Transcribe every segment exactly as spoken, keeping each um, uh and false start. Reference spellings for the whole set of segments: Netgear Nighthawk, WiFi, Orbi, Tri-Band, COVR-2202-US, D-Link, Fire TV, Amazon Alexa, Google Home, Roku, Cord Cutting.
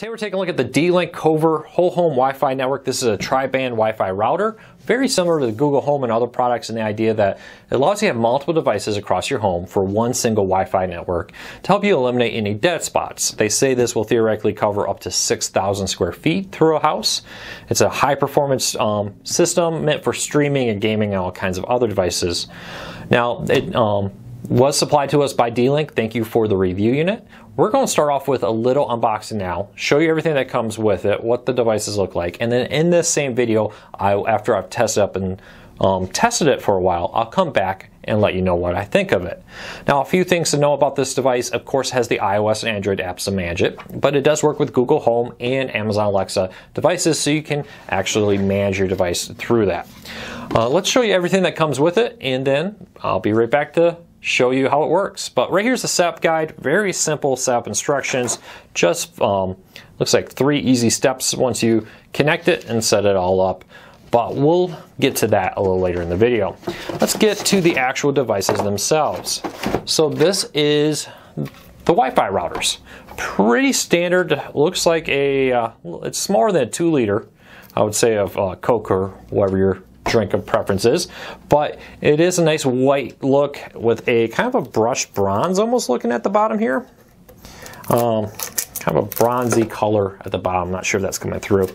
Today we're taking a look at the D-Link C O V R Whole Home Wi-Fi Network. This is a tri-band Wi-Fi router, very similar to the Google Home and other products in the idea that it allows you to have multiple devices across your home for one single Wi-Fi network to help you eliminate any dead spots. They say this will theoretically cover up to six thousand square feet through a house. It's a high-performance um, system meant for streaming and gaming and all kinds of other devices. Now, it um, was supplied to us by D-Link. Thank you for the review unit. We're going to start off with a little unboxing now, show you everything that comes with it, what the devices look like, and then in this same video, I, after I've tested up and um, tested it for a while, I'll come back and let you know what I think of it. Now, a few things to know about this device. Of course, it has the iOS and Android apps to manage it, but it does work with Google Home and Amazon Alexa devices, so you can actually manage your device through that. Uh, let's show you everything that comes with it, and then I'll be right back to show you how it works. But right here's the setup guide, very simple setup instructions, just um, looks like three easy steps once you connect it and set it all up. But we'll get to that a little later in the video. Let's get to the actual devices themselves. So this is the Wi-Fi routers. Pretty standard, looks like a, uh, it's smaller than a two liter, I would say, of uh, Coke or whatever you're drink of preferences, but it is a nice white look with a kind of a brushed bronze almost looking at the bottom here. Um, kind of a bronzy color at the bottom, not sure if that's coming through.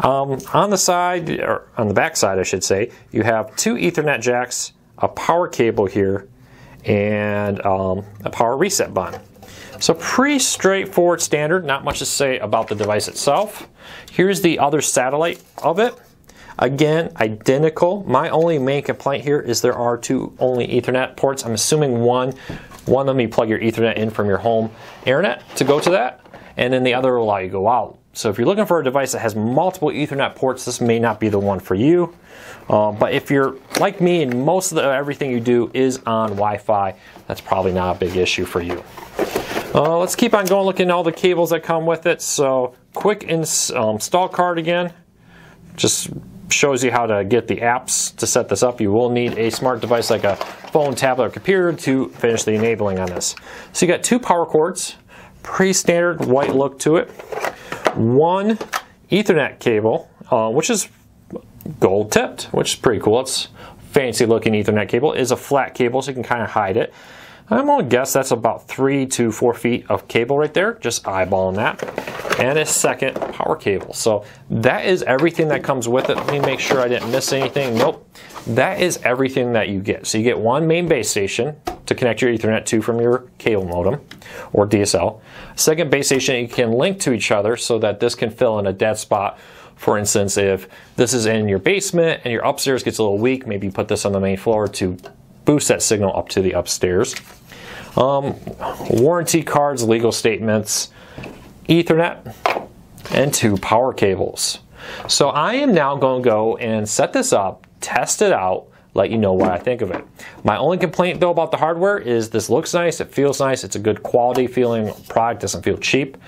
Um, on the side, or on the back side I should say, you have two Ethernet jacks, a power cable here, and um, a power reset button. So pretty straightforward standard, not much to say about the device itself. Here's the other satellite of it. Again, identical. My only main complaint here is there are two only Ethernet ports. I'm assuming one, one of them you plug your Ethernet in from your home internet to go to that, and then the other will allow you to go out. So if you're looking for a device that has multiple Ethernet ports, this may not be the one for you. Uh, but if you're like me and most of the, everything you do is on Wi-Fi, that's probably not a big issue for you. Uh, let's keep on going looking at all the cables that come with it. So quick ins um, install card again. Just shows you how to get the apps to set this up. You will need a smart device like a phone, tablet, or computer to finish the enabling on this. So you got two power cords, pretty standard white look to it, one Ethernet cable, uh, which is gold tipped, which is pretty cool. It's fancy looking Ethernet cable. It is a flat cable, so you can kind of hide it. I'm going to guess that's about three to four feet of cable right there, just eyeballing that, and a second power cable. So that is everything that comes with it. Let me make sure I didn't miss anything. Nope. That is everything that you get. So you get one main base station to connect your Ethernet to from your cable modem or D S L. Second base station you can link to each other so that this can fill in a dead spot. For instance, if this is in your basement and your upstairs gets a little weak, maybe you put this on the main floor to boost that signal up to the upstairs. Um, warranty cards, legal statements, Ethernet, and two power cables. So I am now going to go and set this up, test it out, let you know what I think of it. My only complaint though about the hardware is this looks nice, it feels nice, it's a good quality feeling product, doesn't feel cheap,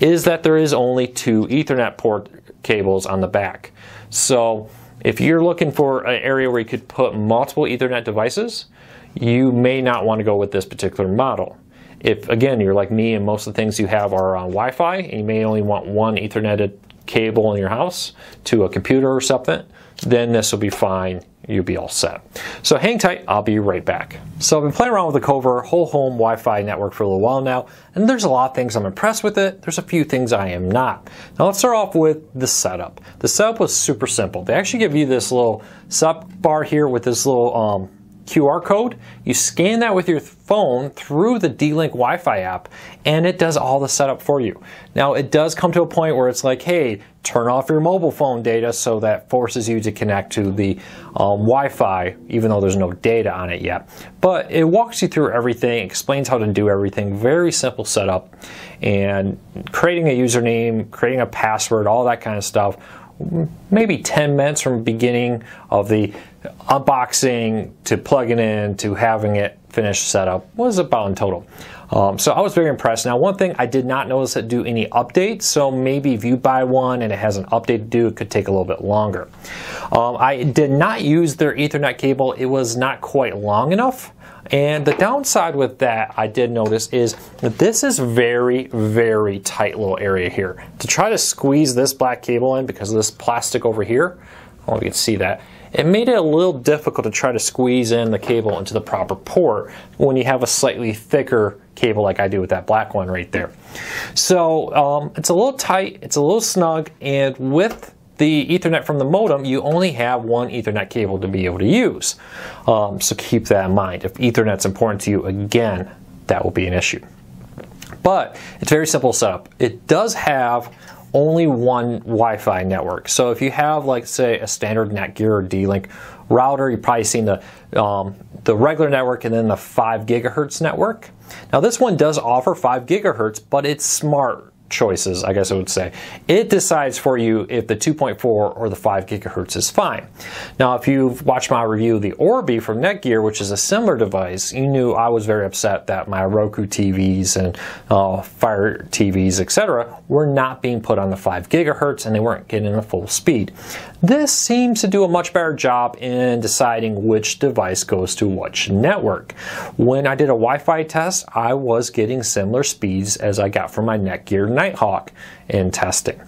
is that there is only two Ethernet port cables on the back. So if you're looking for an area where you could put multiple Ethernet devices, you may not want to go with this particular model. If, again, you're like me and most of the things you have are on Wi-Fi, and you may only want one Ethernet cable in your house to a computer or something, then this will be fine. You'll be all set. So hang tight, I'll be right back. So I've been playing around with the C O V R Whole Home Wi-Fi network for a little while now, and there's a lot of things I'm impressed with it. There's a few things I am not. Now let's start off with the setup. The setup was super simple. They actually give you this little setup bar here with this little um, Q R code. You scan that with your phone through the D-Link Wi-Fi app, and it does all the setup for you. Now it does come to a point where it's like, hey, turn off your mobile phone data, so that forces you to connect to the um, Wi-Fi, even though there's no data on it yet. But it walks you through everything, explains how to do everything, very simple setup, and creating a username, creating a password, all that kind of stuff. Maybe ten minutes from the beginning of the unboxing to plugging in to having it finished setup was about in total. Um, so I was very impressed. Now one thing I did not notice it do any updates, so maybe if you buy one and it has an update to do, it could take a little bit longer. Um, I did not use their Ethernet cable. It was not quite long enough. And the downside with that, I did notice, is that this is very, very tight little area here. To try to squeeze this black cable in because of this plastic over here, I don't know if you can see that, it made it a little difficult to try to squeeze in the cable into the proper port when you have a slightly thicker cable like I do with that black one right there. So um, it's a little tight, it's a little snug, and with the Ethernet from the modem, you only have one Ethernet cable to be able to use. Um, so keep that in mind. If Ethernet's important to you, again, that will be an issue. But it's very simple setup. It does have only one Wi-Fi network. So if you have, like, say, a standard Netgear or D-Link router, you've probably seen the, um, the regular network and then the five gigahertz network. Now this one does offer five gigahertz, but it's smart choices, I guess I would say. It decides for you if the two point four or the five gigahertz is fine. Now, if you've watched my review of the Orbi from Netgear, which is a similar device, you knew I was very upset that my Roku T Vs and uh, Fire T Vs, et cetera, were not being put on the five gigahertz and they weren't getting a full speed. This seems to do a much better job in deciding which device goes to which network. When I did a Wi-Fi test, I was getting similar speeds as I got from my Netgear Nighthawk in testing.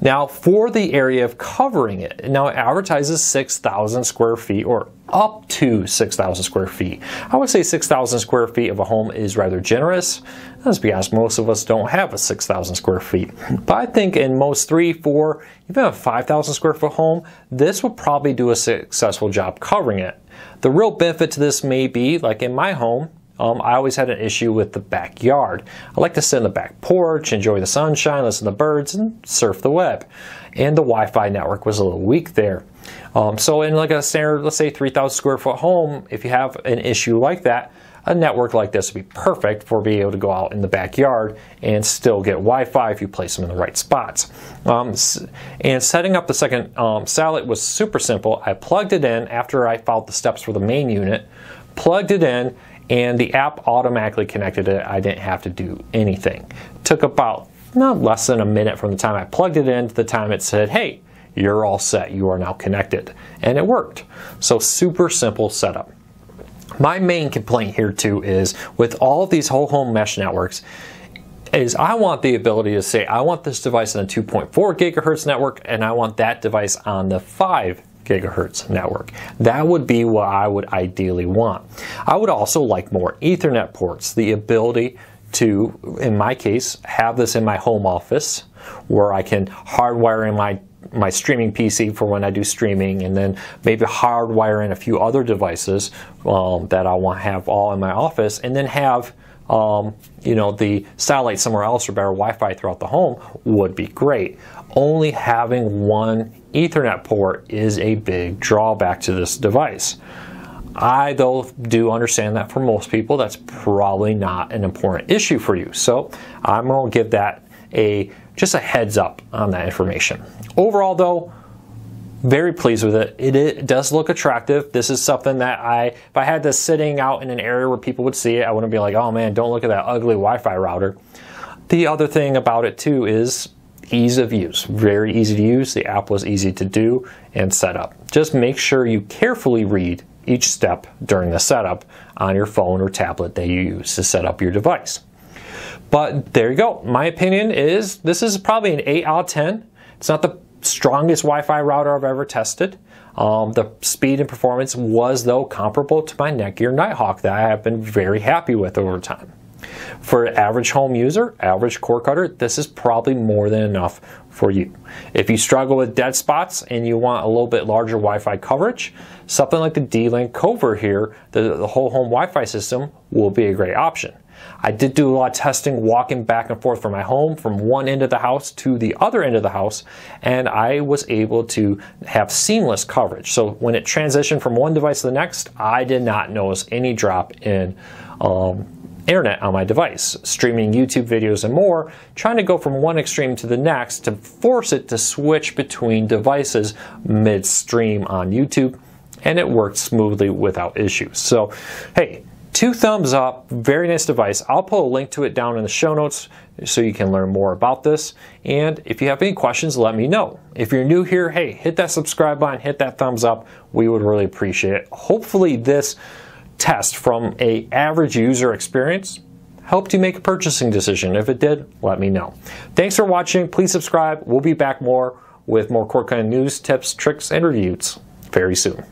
Now, for the area of covering it, now it advertises six thousand square feet or up to six thousand square feet. I would say six thousand square feet of a home is rather generous. Let's be honest, most of us don't have a six thousand square feet. But I think in most three, four, even a five thousand square foot home, this will probably do a successful job covering it. The real benefit to this may be, like in my home, Um, I always had an issue with the backyard. I like to sit on the back porch, enjoy the sunshine, listen to birds, and surf the web. And the Wi-Fi network was a little weak there. Um, so in like a standard, let's say three thousand square foot home, if you have an issue like that, a network like this would be perfect for being able to go out in the backyard and still get Wi-Fi if you place them in the right spots. Um, and setting up the second um, satellite was super simple. I plugged it in after I followed the steps for the main unit, plugged it in, and the app automatically connected it. I didn't have to do anything. It took about not less than a minute from the time I plugged it in to the time it said, hey, you're all set, you are now connected. And it worked. So super simple setup. My main complaint here too is with all of these whole home mesh networks is I want the ability to say, I want this device on the two point four gigahertz network and I want that device on the five gigahertz network. That would be what I would ideally want. I would also like more Ethernet ports, the ability to, in my case, have this in my home office where I can hardwire in my my streaming P C for when I do streaming and then maybe hardwire in a few other devices um, that I want to have all in my office and then have Um, you know, the satellite somewhere else or better Wi-Fi throughout the home would be great. Only having one Ethernet port is a big drawback to this device. I, though, do understand that for most people, that's probably not an important issue for you. So I'm going to give that a just a heads up on that information. Overall, though, very pleased with it. it. It does look attractive. This is something that I, if I had this sitting out in an area where people would see it, I wouldn't be like, oh man, don't look at that ugly Wi-Fi router. The other thing about it too is ease of use. Very easy to use. The app was easy to do and set up. Just make sure you carefully read each step during the setup on your phone or tablet that you use to set up your device. But there you go. My opinion is this is probably an eight out of ten. It's not the strongest Wi-Fi router I've ever tested. Um, the speed and performance was, though, comparable to my Netgear Nighthawk that I have been very happy with over time. For an average home user, average cord cutter, this is probably more than enough for you. If you struggle with dead spots and you want a little bit larger Wi-Fi coverage, something like the D-Link C O V R here, the, the whole home Wi-Fi system, will be a great option. I did do a lot of testing walking back and forth from my home from one end of the house to the other end of the house, and I was able to have seamless coverage. So when it transitioned from one device to the next, I did not notice any drop in um, internet on my device. Streaming YouTube videos and more, trying to go from one extreme to the next to force it to switch between devices midstream on YouTube, and it worked smoothly without issues. So hey, two thumbs up, very nice device. I'll put a link to it down in the show notes so you can learn more about this. And if you have any questions, let me know. If you're new here, hey, hit that subscribe button, hit that thumbs up. We would really appreciate it. Hopefully this test from an average user experience helped you make a purchasing decision? If it did, let me know. Thanks for watching. Please subscribe. We'll be back more with more Core Kind of news, tips, tricks, and reviews very soon.